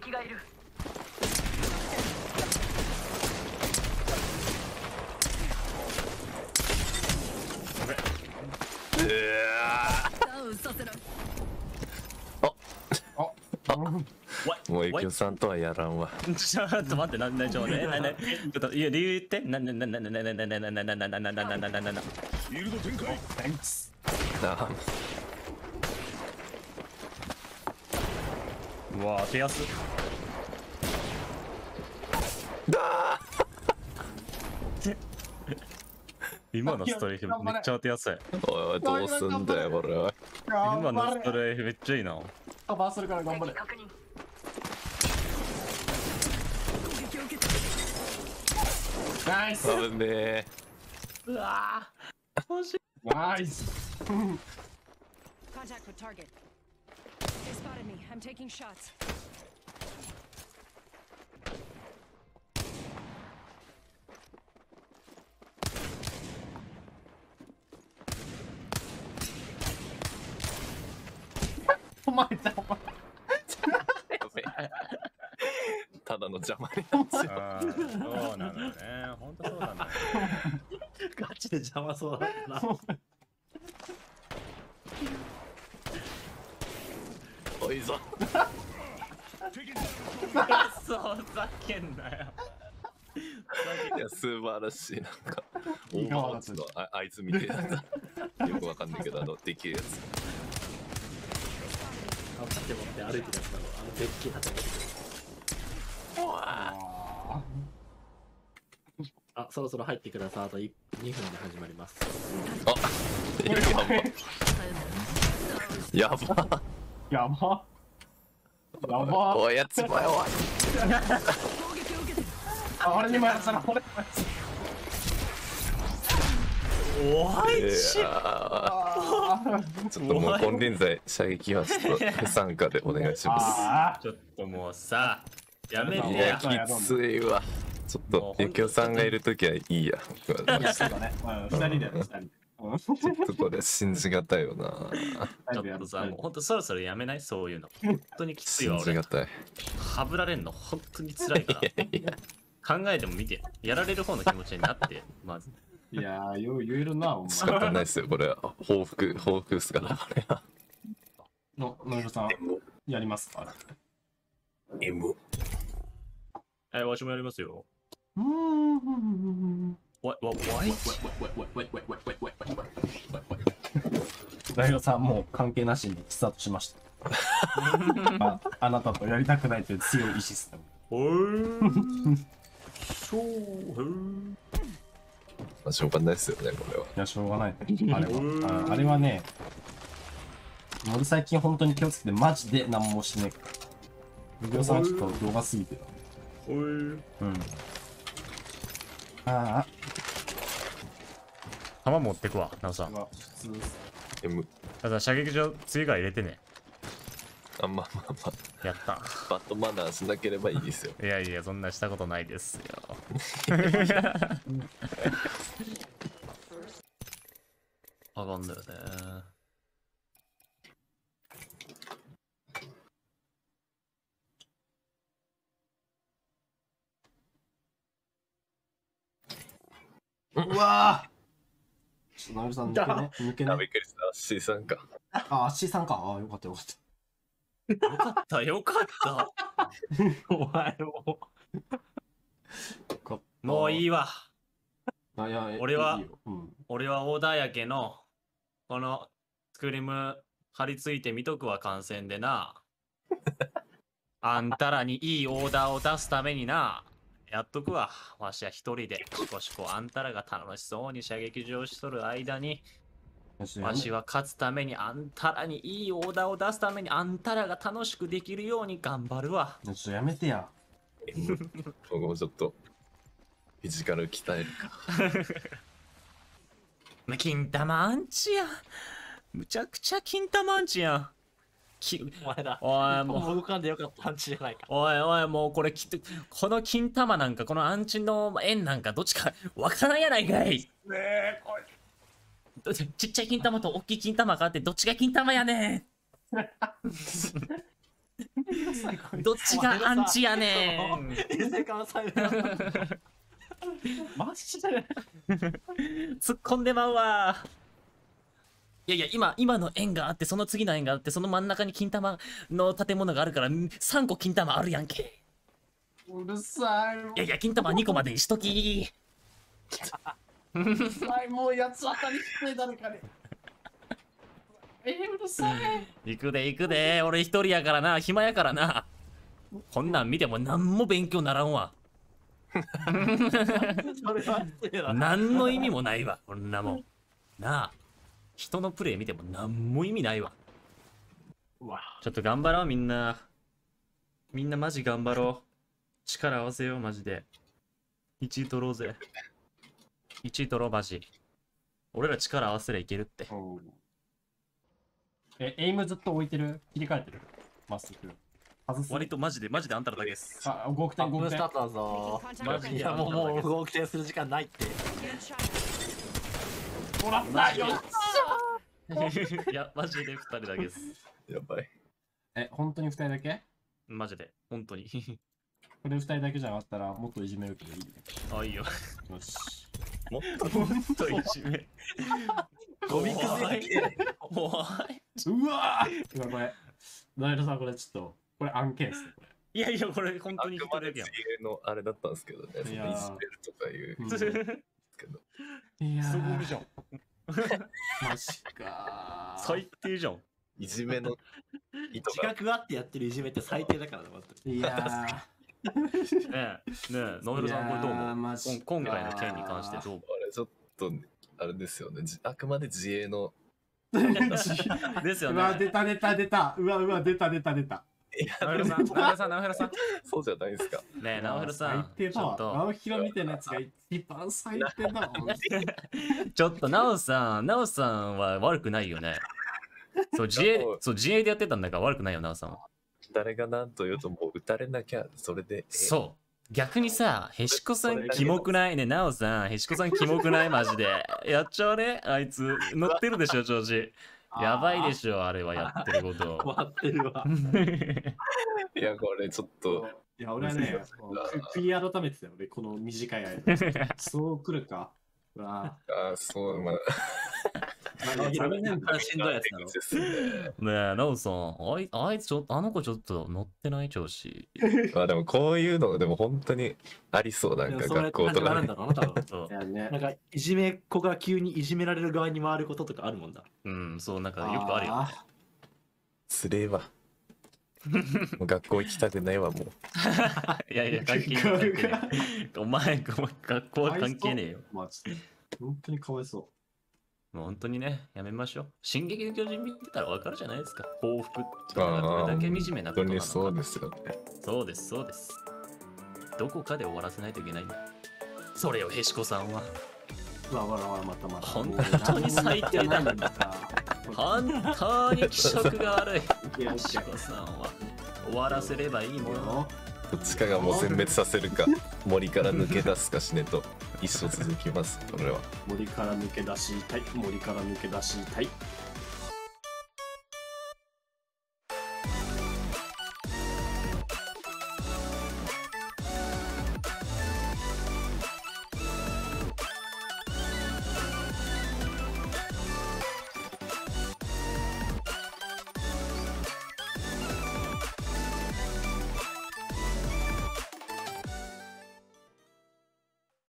敵がいる。もうゆきおさんとはやらんわ。ちょっと待って、なんでしょうね。ちょっと理由言って。なんフィールド展開。うわー、手安。だー。今のストレイフめっちゃ当てやすい。おい、どうすんだよこれは。今のストレイフめっちゃいいな。カバーするから頑張れ。ナイス。危ねえ。うわー。欲しい。ナイス。お前だお前。ただの邪魔なんですよ。そうなのね。本当そうだね。ガチで邪魔そうだな。おいぞ。そうふざけんなよ。いや素晴らしい、なんかオーバーウォッチのあいつみたいな。よくわかんないけどできるやつ。あっち持って歩いてるやつだろ。あのでっけえ旗持ってる。あ、そろそろ入ってください。あと2分で始まります。あ、やば。やば。やば。おやつばよ。あれにもやったな。これ。おいしい。ちょっともう金輪際射撃はちょっと不参加でお願いします。ちょっともうさ。やめてや。きついわ。ちょっとゆきおさんがいるときはいいや。2人でちょっとこれ信じがたいよな。ちょっとさ、もうほんとそろそろやめないそういうの。本当にきついわ。信じがたい。はぶられんの本当につらいから。考えても見て、やられる方の気持ちになって、まず。いやー、よう言えるな、お前。仕方ないですよ、これは。報復っすから、これは。のいろさん、やりますか？はい、わしもやりますよ。大悟さん、もう関係なしにスタートしました。あなたとやりたくないという強い意志です。しょうがないですよね、これは。いや、しょうがない。あれはね、俺最近本当に気をつけて、マジで何もしないから。ゆきおさん、ちょっと動画すぎてよ。うん。ああ。弾持ってくわ、なおさん。ただ射撃場、次から入れてね。あ、まあ。やった。バッドマナーしなければいいですよ。いやいや、そんなしたことないですよ。あかんだよね。うわあ。ちょっとナイルさん抜けね。びっくりした。C さんか。あ、C さんか。あ、よかったよかった。よかった。お前も。もういいわ。俺はオーダーやけのこのスクリーム張り付いて見とくわ、感染でな。あんたらにいいオーダーを出すためにな。やっとくわ。わしは一人で、しこしこあんたらが楽しそうに射撃場しとる間に、わしは勝つために、あんたらにいいオーダーを出すために、あんたらが楽しくできるように頑張るわ。ちょっとやめてや。僕もちょっと、フィジカル鍛えるか。金玉アンチや。むちゃくちゃ金玉アンチやん。お前だ。おい、もう動かんでよかったアンチじゃないか。おいおい、もうこれきっとこの金玉なんかこのアンチの円なんかどっちかわからんやないかい。ねえ、これちっちゃい金玉と大きい金玉があってどっちが金玉やねん。どっちがアンチやねん。マジで突っ込んでまうわ。いやいや、今の円があって、その次の円があって、その真ん中に金玉の建物があるから3個金玉あるやんけ。うるさい。いやいや、金玉2個までにしとき。うるさい、もう八つ当たりして誰かに。うるさい。行くで行くで、俺一人やからな、暇やからな。こんなん見ても何も勉強ならんわ。何の意味もないわ、こんなもん。なあ、人のプレイ見ても何も意味ないわ。ちょっと頑張ろう、みんな。みんなマジ頑張ろう。力合わせよう、マジで。1位取ろうぜ。1位取ろう、マジ。俺ら力合わせりゃいけるって。エイムずっと置いてる、切り替えてる。まっすぐ。割とマジであんたらだけです。あ、5億点、5億点。マジで、もう5億点する時間ないって。もらったよ。いや、マジで2人だけです。やばい。本当に2人だけ？マジで、本当に。これ2人だけじゃなかったら、もっといじめるけどいいね。あ、いいよ。よし。もっといじめ。ゴミくずや。おい。うわぁ！これ、ナイルさん、これちょっと、これ案件ですね。いやいや、これ本当に引っ張れるやん。あれだったんですけどね。いや、いじめるとかいう。いや、すごいじゃん。マジか。最低じゃん。いじめの。自覚があってやってるいじめって最低だからね、また。いやー。ねえ、ナイルさん、これどう思う？今回の件に関してどう思う？あれ、ちょっと、あれですよね。あくまで自衛の。ですよね。うわ、出た。うわ、出た。ナオヘロさん、ナオヘロさん。そうじゃないですか。ねえ、ナオヘロさん。ちょっと。ナオヒロみたいなやつが一番最低だもん。ちょっと、ナオさんは悪くないよね。そう、自衛でやってたんだから悪くないよ、ナオさんは。誰が何と言うともう撃たれなきゃ、それで。そう。逆にさ、へしこさんキモくないね、ナオさん。へしこさんキモくないマジで。やっちゃうね、あいつ。乗ってるでしょ、調子。やばいでしょ、あれはやってること。終わってるわ。いや、これちょっと。いや、俺はね、悔い改めてたよ、俺、この短い間。そう来るか。ああ、そう、まあ。残念なしんどいやつなの。ねえ、ナオさん、あいつちょっと、あの子ちょっと乗ってない調子。まあでもこういうの、でも本当にありそう、なんか学校とか。なんかいじめっ子が急にいじめられる側に回ることとかあるもんだ。うん、そう、なんかよくあるよ。つれえわ。学校行きたくないわ、もう。いやいや、関係ない。お前、学校は関係ねえよ。本当にかわいそう。もう本当にね、やめましょう。進撃の巨人見てたら分かるじゃないですか。報復とかこれだけ惨めなことなのか。そうですよね。そうです。どこかで終わらせないといけないんだ。それをへしこさんは。わらまた。本当に最低なんだ。本当に気色が悪い。へしこさんは。終わらせればいいもの。どっちかがもう全滅させるか、森から抜け出すかしねと一生続きます、これは。森から抜け出したい。